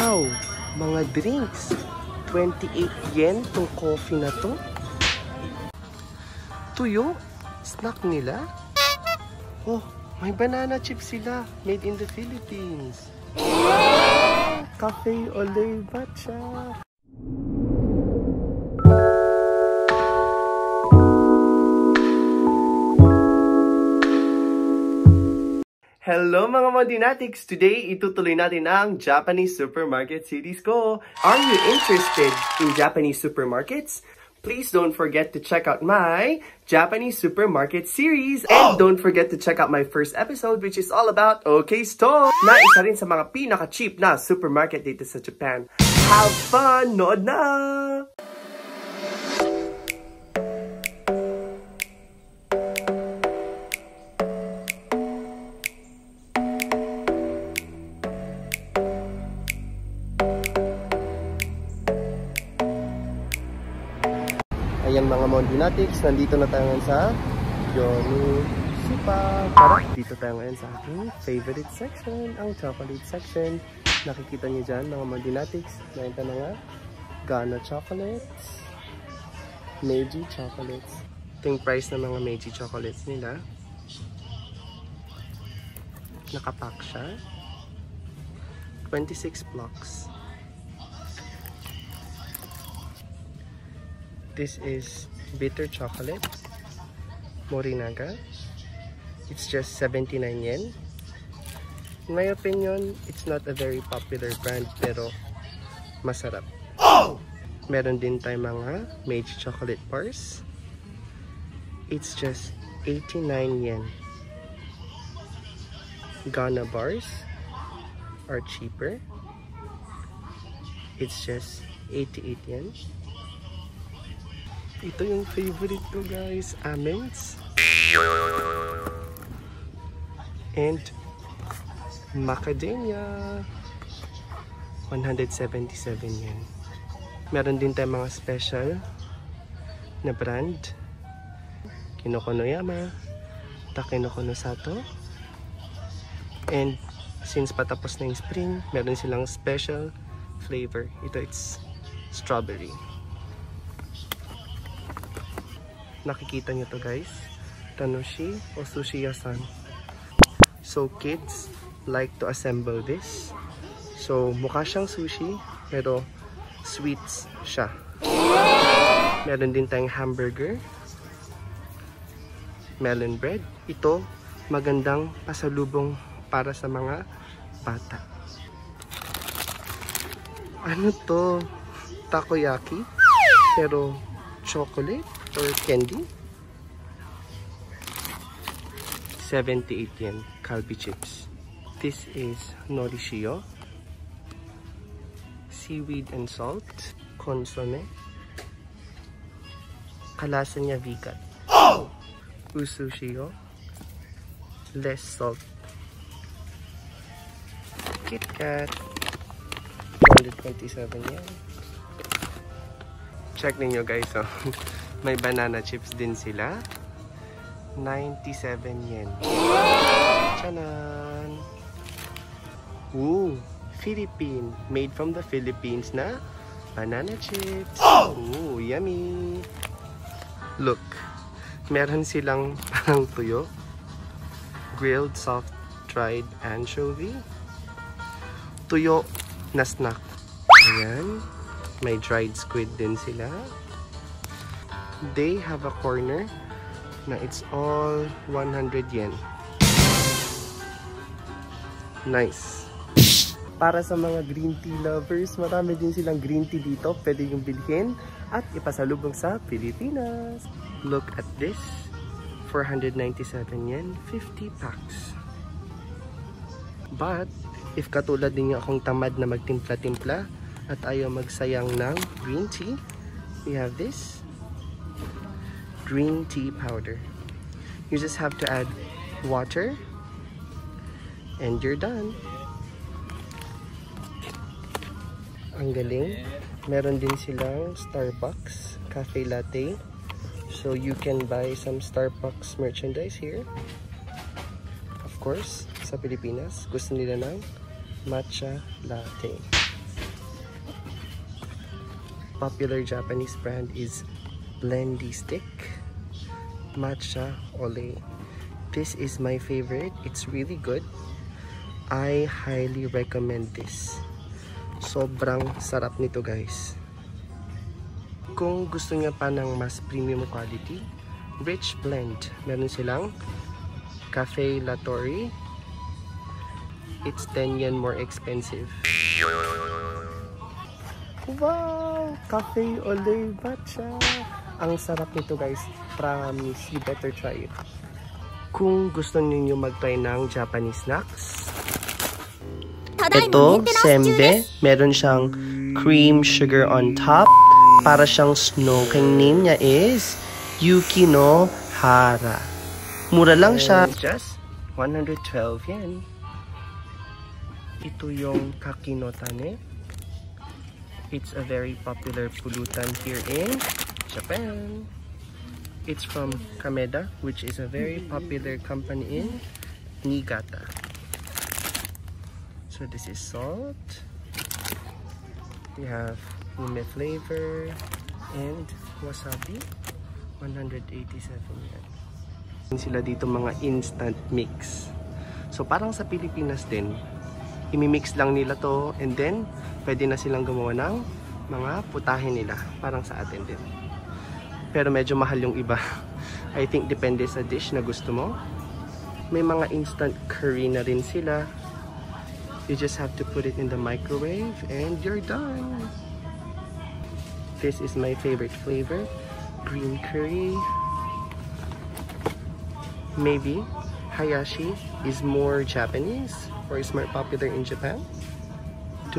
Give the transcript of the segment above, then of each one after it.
Wow! Mga drinks! 28 yen tong coffee na to. Ito yung snack nila. Oh, may banana chips sila. Made in the Philippines. Cafe Olay Matcha. Hello mga Modinatics! Today, itutuloy natin ang Japanese Supermarket Series ko. Are you interested in Japanese supermarkets? Please don't forget to check out my Japanese Supermarket Series. And don't forget to check out my first episode, which is all about OK Store, na isa rin sa mga pinaka-cheap na supermarket dito sa Japan. Have fun! Nood na! Montinatics, nandito na tayo ngayon sa Gyomu Super. Tara, dito tayo ngayon sa aking favorite section, ang chocolate section. Nakikita niyo dyan mga Montinatics, nakita na nga Ghana Chocolates, Meiji Chocolates. Ito yung price ng mga Meiji Chocolates nila. Nakapack siya. 26 blocks. This is bitter chocolate, Morinaga. It's just 79 yen. In my opinion, it's not a very popular brand, pero masarap. Oh! Meron din tayo mga Meiji chocolate bars. It's just 89 yen. Ghana bars are cheaper. It's just 88 yen. Ito yung favorite ko guys, almonds and macadamia, 177 yen. Meron din tayong mga special na brand, Kinoko no Yama, Takenoko no Sato, and since patapos na yung spring, meron silang special flavor. Ito, it's strawberry. Nakikita nyo to guys, Tanoshi o Sushiya-san. So kids like to assemble this. So mukha siyang sushi pero sweets siya. Meron din tayong hamburger, melon bread. Ito magandang pasalubong para sa mga bata. Ano to? Takoyaki pero chocolate or candy, 78 yen. Kalbi chips. This is norishio, seaweed and salt, consomme, kalasanya vegan, usushio, less salt, KitKat, 127 yen. Check ninyo guys, oh. May banana chips din sila, 97 yen. Tchanan! Ooh! Philippine! Made from the Philippines na banana chips! Ooh! Yummy! Look! Meron silang parang tuyo, grilled soft dried anchovy, tuyo na snack. Ayan! May dried squid din sila. They have a corner na it's all 100 yen. Nice. Para sa mga green tea lovers, marami din silang green tea dito. Pwede yung bilhin at ipasalubong sa Pilipinas. Look at this. 497 yen, 50 packs. But, if katulad din akong tamad na magtimpla-timpla at ayaw magsayang ng green tea, we have this. Green tea powder. You just have to add water and you're done. Ang galing. Meron din silang Starbucks Cafe Latte. So you can buy some Starbucks merchandise here. Of course, sa Pilipinas, gusto nila ng matcha latte. popular Japanese brand is Blendy Stick Matcha Ole. This is my favorite. It's really good. I highly recommend this. Sobrang sarap nito, guys. Kung gusto niya pa ng mas premium quality, rich blend, meron silang Cafe La Torre. It's 10 yen more expensive. Wow! Cafe Ole Matcha! Ang sarap nito, guys. Promise, you better try it. Kung gusto ninyo mag-try ng Japanese snacks, ito, sembe. Meron siyang cream sugar on top. Para siyang snow. Ang name niya is Yukino Hara. Mura lang siya. Just 112 yen. Ito yung kaki no tane. It's a very popular pulutan here in Japan. It's from Kameda, which is a very popular company in Niigata. So this is salt. We have ume flavor and wasabi. 187 yan. Sila dito mga instant mix. So parang sa Pilipinas din, imimix lang nila to and then pwede na silang gumawa ng mga putahe nila. Parang sa atin din. Pero medyo mahal yung iba. I think depende sa dish na gusto mo. May mga instant curry na rin sila. You just have to put it in the microwave and you're done. This is my favorite flavor. Green curry. Maybe hayashi is more Japanese or is more popular in Japan.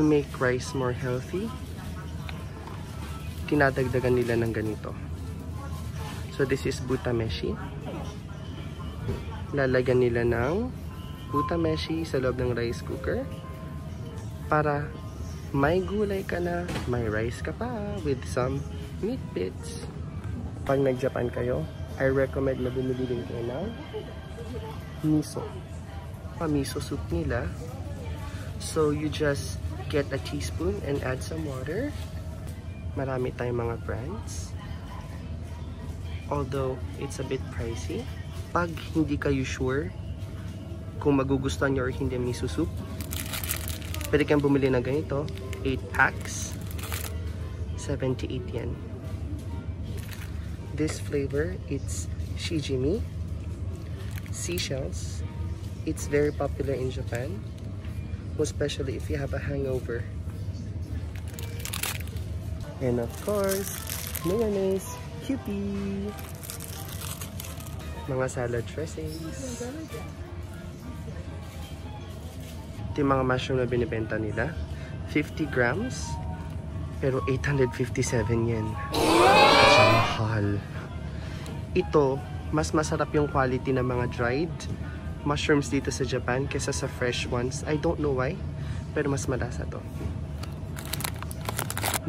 To make rice more healthy, tinadagdagan nila ng ganito. So this is butameshi. Lalagyan nila ng butameshi sa loob ng rice cooker para may gulay ka na, may rice ka pa with some meat bits. Pag nag-Japan kayo, I recommend na bumili din kayo ng miso. Miso soup nila. So you just get a teaspoon and add some water. Marami tayong mga brands. Although it's a bit pricey. Pag hindi kayo sure kung magugustuhan nyo or hindi miso soup, pwede kang bumili ng ganito, 8 packs, 78 yen. This flavor, it's shijimi, seashells. It's very popular in Japan, especially if you have a hangover. And of course, mayonnaise. Cupie! Mga salad dressings. Ito yung mga mushroom na binibenta nila. 50 grams, pero 857 yen. Mahal. Ito, mas masarap yung quality ng mga dried mushrooms dito sa Japan kesa sa fresh ones. I don't know why, pero mas malasa to.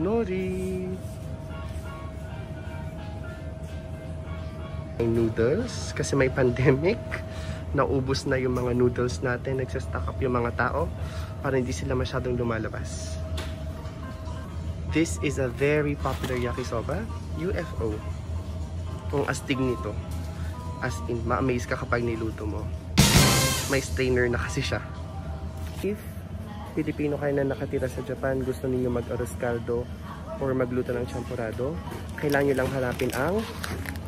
Nori! Noodles kasi may pandemic, naubos na yung mga noodles natin, nagsastock up yung mga tao para hindi sila masyadong lumalabas. This is a very popular yakisoba, UFO. Ang astig nito, as in ma-amaze ka kapag niluto mo. May strainer na kasi siya. If Pilipino kayo na nakatira sa Japan, gusto niyo mag-aros caldo or magluto ng champurado, kailangan nyo lang harapin ang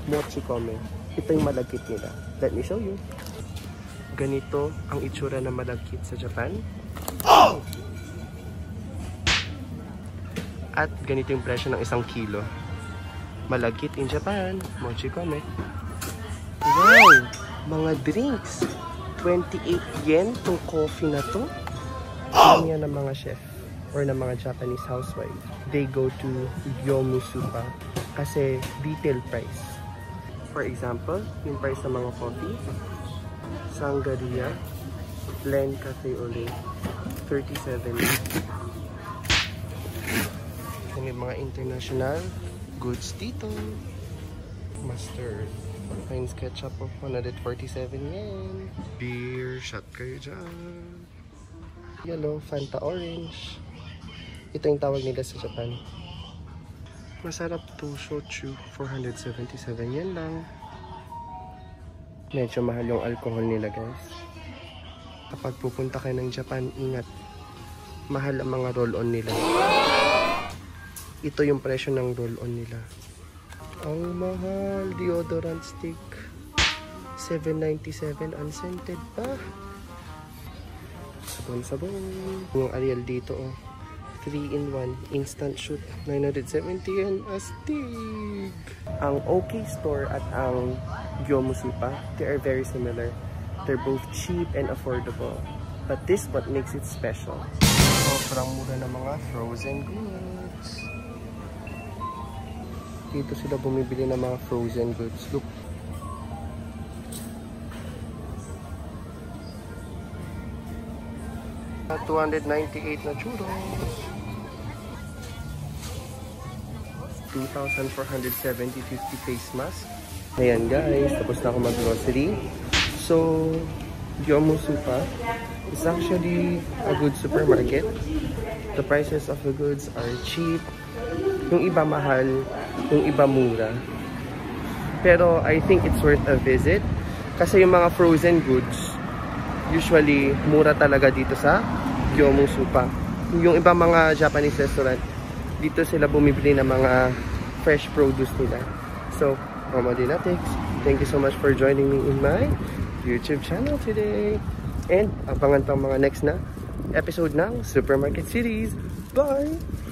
Mochikome. Ito yung malagkit nila. Let me show you. Ganito ang itsura ng malagkit sa Japan. Oh! At ganito yung presyo ng 1 kilo. Malagkit in Japan. Mochikome. Wow! Mga drinks! 28 yen tong coffee na to. Ano yan ng mga chef or ng mga Japanese housewife. They go to Gyomu Super kasi retail price. For example, yung price ng mga coffee, Sangaria, blend cafe ole, 37. May mga international goods dito. Mustard, Heinz ketchup of 147 yen. Beer, shot kayo dyan. Yellow, Fanta orange. Ito yung tawag nila sa Japan. masarap itong shochu, 477 yan lang. Medyo mahal yung alcohol nila guys. Kapag pupunta kayo ng Japan, ingat, mahal ang mga roll-on nila. Ito yung presyo ng roll-on nila. Ang mahal, deodorant stick, 7.97, unscented pa. Sabon-sabon. Yung Ariel dito, oh. 3-in-1 instant shoot, 970 astig. Ang OK Store at ang Gyomu Super, they are very similar. They're both cheap and affordable. But this what makes it special. Sobrang mura ng mga frozen goods. Dito sila bumibili ng mga frozen goods. Look. $298 na churros. 2,470 face mask. Ayan guys, tapos na ako mag-grocery. So, Gyomu Super is actually a good supermarket. The prices of the goods are cheap. Yung iba mahal, yung iba mura. Pero I think it's worth a visit. Kasi yung mga frozen goods, usually mura talaga dito sa Gyomu Super. Yung iba mga Japanese restaurant, dito sila bumibili ng mga fresh produce nila. So, Roma Dinatics, thank you so much for joining me in my YouTube channel today. And abangan pang mga next na episode ng Supermarket Series. Bye!